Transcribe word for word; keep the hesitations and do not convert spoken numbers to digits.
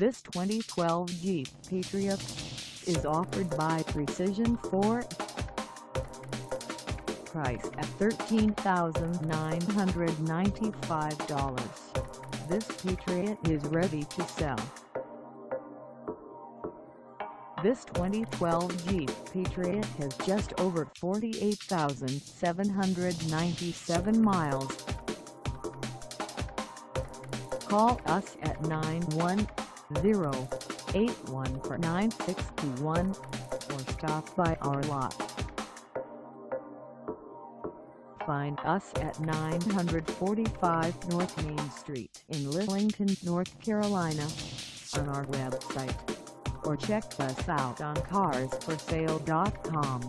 This twenty twelve Jeep Patriot is offered by Precision Ford. Priced at thirteen thousand nine hundred ninety-five dollars, this Patriot is ready to sell. This twenty twelve Jeep Patriot has just over forty-eight thousand seven hundred ninety-seven miles. Call us at nine one zero, eight one four, nine six two one or stop by our lot. Find us at nine forty-five North Main Street in Lillington, North Carolina, on our website, or check us out on cars for sale dot com.